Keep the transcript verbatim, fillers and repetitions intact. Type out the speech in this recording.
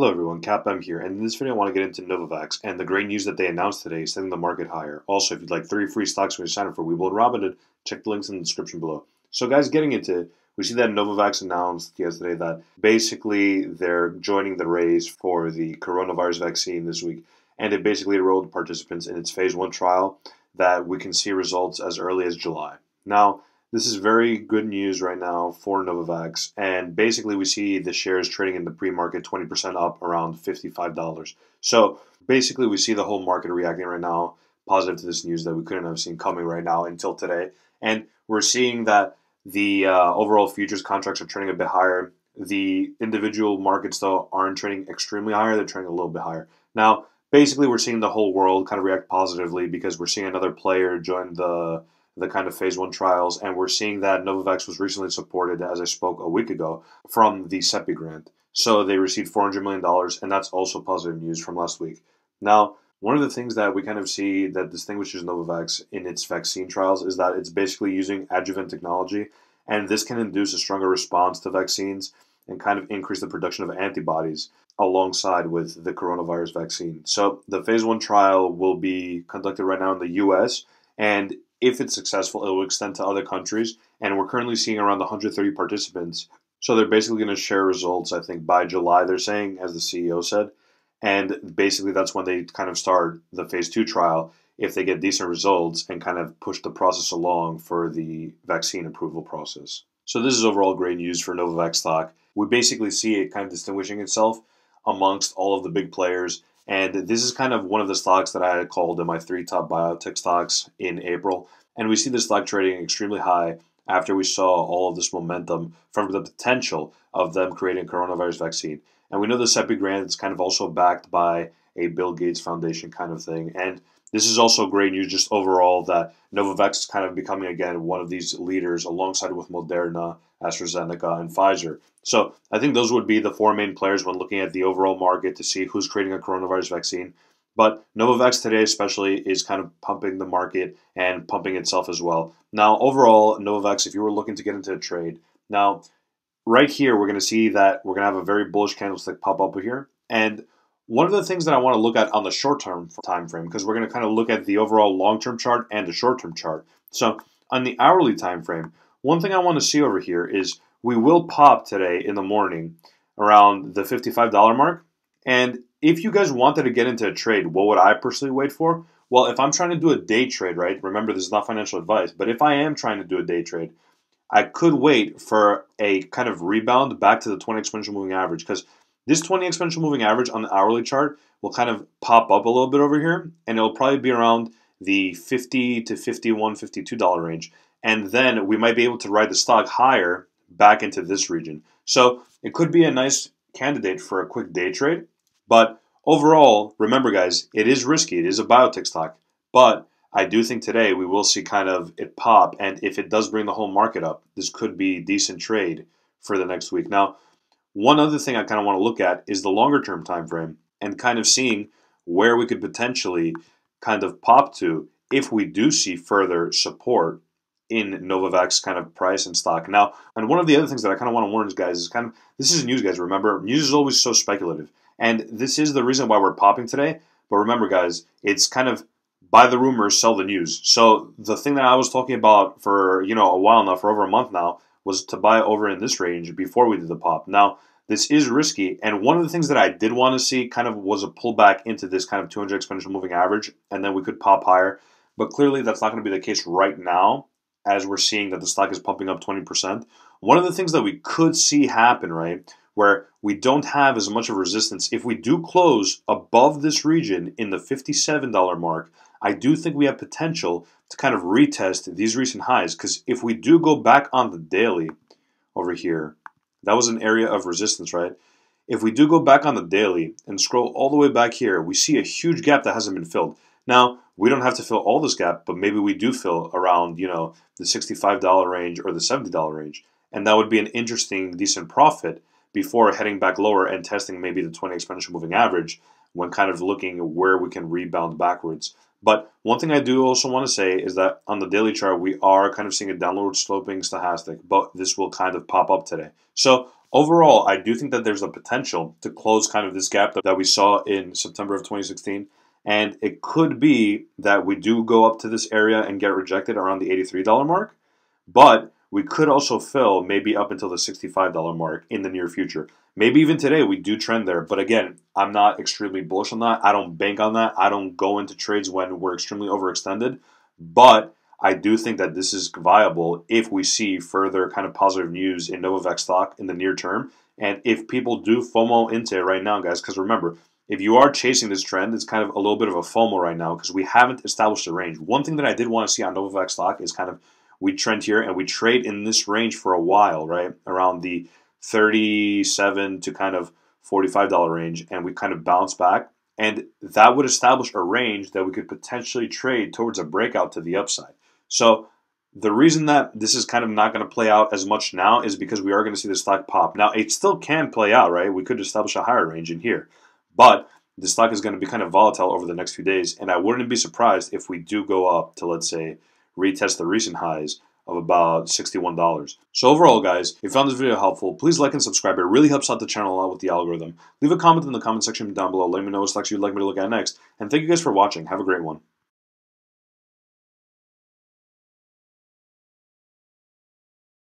Hello everyone, CapM here, and in this video I want to get into Novavax and the great news that they announced today, setting the market higher. Also, if you'd like three free stocks when you sign up for WeBull and Robinhood, check the links in the description below. So guys, getting into it, we see that Novavax announced yesterday that basically they're joining the race for the coronavirus vaccine this week, and it basically enrolled participants in its phase one trial that we can see results as early as July. Now, this is very good news right now for Novavax, and basically we see the shares trading in the pre-market twenty percent up around fifty-five dollars. So basically we see the whole market reacting right now positive to this news that we couldn't have seen coming right now until today. And we're seeing that the uh, overall futures contracts are trading a bit higher. The individual markets, though, aren't trading extremely higher. They're trading a little bit higher. Now, basically we're seeing the whole world kind of react positively because we're seeing another player join the the kind of phase one trials, and we're seeing that Novavax was recently supported, as I spoke a week ago, from the CEPI grant. So they received four hundred million dollars, and that's also positive news from last week. Now, one of the things that we kind of see that distinguishes Novavax in its vaccine trials is that it's basically using adjuvant technology, and this can induce a stronger response to vaccines and kind of increase the production of antibodies alongside with the coronavirus vaccine. So the phase one trial will be conducted right now in the U S, and if it's successful, it will extend to other countries, and we're currently seeing around one hundred thirty participants. So they're basically going to share results, I think, by July, they're saying, as the C E O said. And basically that's when they kind of start the phase two trial, if they get decent results and kind of push the process along for the vaccine approval process. So this is overall great news for Novavax stock. We basically see it kind of distinguishing itself amongst all of the big players. And this is kind of one of the stocks that I had called in my three top biotech stocks in April. And we see this stock trading extremely high after we saw all of this momentum from the potential of them creating a coronavirus vaccine. And we know the CEPI grant is kind of also backed by a Bill Gates Foundation kind of thing. And this is also great news just overall that Novavax is kind of becoming, again, one of these leaders alongside with Moderna, AstraZeneca, and Pfizer. So I think those would be the four main players when looking at the overall market to see who's creating a coronavirus vaccine. But Novavax today especially is kind of pumping the market and pumping itself as well. Now, overall, Novavax, if you were looking to get into a trade, now, right here, we're going to see that we're going to have a very bullish candlestick pop up here. And one of the things that I want to look at on the short-term time frame, because we're going to kind of look at the overall long-term chart and the short-term chart. So on the hourly time frame, one thing I want to see over here is we will pop today in the morning around the fifty-five dollar mark. And if you guys wanted to get into a trade, what would I personally wait for? Well, if I'm trying to do a day trade, right? Remember, this is not financial advice, but if I am trying to do a day trade, I could wait for a kind of rebound back to the twenty exponential moving average, because this twenty exponential moving average on the hourly chart will kind of pop up a little bit over here, and it'll probably be around the fifty to fifty-one, fifty-two dollar range. And then we might be able to ride the stock higher back into this region. So it could be a nice candidate for a quick day trade. But overall, remember guys, it is risky. It is a biotech stock. But I do think today we will see kind of it pop. And if it does bring the whole market up, this could be a decent trade for the next week. Now, one other thing I kind of want to look at is the longer term time frame and kind of seeing where we could potentially kind of pop to if we do see further support in Novavax kind of price and stock. Now, and one of the other things that I kind of want to warn you guys is kind of, this is news, guys. Remember, news is always so speculative. And this is the reason why we're popping today. But remember, guys, it's kind of buy the rumors, sell the news. So the thing that I was talking about for, you know, a while now, for over a month now, was to buy over in this range before we did the pop. Now, this is risky, and one of the things that I did want to see kind of was a pullback into this kind of two hundred exponential moving average, and then we could pop higher. But clearly, that's not going to be the case right now, as we're seeing that the stock is pumping up twenty percent. One of the things that we could see happen, right, where we don't have as much of resistance, if we do close above this region in the fifty-seven dollar mark, I do think we have potential to kind of retest these recent highs, because if we do go back on the daily over here, that was an area of resistance, right? If we do go back on the daily and scroll all the way back here, we see a huge gap that hasn't been filled. Now, we don't have to fill all this gap, but maybe we do fill around, you know, the sixty-five dollar range or the seventy dollar range. And that would be an interesting, decent profit before heading back lower and testing maybe the twenty exponential moving average when kind of looking where we can rebound backwards. But one thing I do also want to say is that on the daily chart, we are kind of seeing a downward sloping stochastic, but this will kind of pop up today. So Overall, I do think that there's a potential to close kind of this gap that we saw in September of twenty sixteen. And it could be that we do go up to this area and get rejected around the eighty-three dollar mark. But we could also fill maybe up until the sixty-five dollar mark in the near future. Maybe even today we do trend there. But again, I'm not extremely bullish on that. I don't bank on that. I don't go into trades when we're extremely overextended. But I do think that this is viable if we see further kind of positive news in Novavax stock in the near term. And if people do FOMO into it right now, guys, because remember, if you are chasing this trend, it's kind of a little bit of a FOMO right now because we haven't established a range. One thing that I did want to see on Novavax stock is kind of we trend here and we trade in this range for a while, right? Around the thirty-seven to kind of forty-five dollar range, and we kind of bounce back. And that would establish a range that we could potentially trade towards a breakout to the upside. So the reason that this is kind of not going to play out as much now is because we are going to see the stock pop. Now, it still can play out, right? We could establish a higher range in here. But the stock is going to be kind of volatile over the next few days. And I wouldn't be surprised if we do go up to, let's say, retest the recent highs of about sixty-one dollars. So overall, guys, if you found this video helpful, please like and subscribe. It really helps out the channel a lot with the algorithm. Leave a comment in the comment section down below. Let me know what stocks you'd like me to look at next. And thank you guys for watching. Have a great one.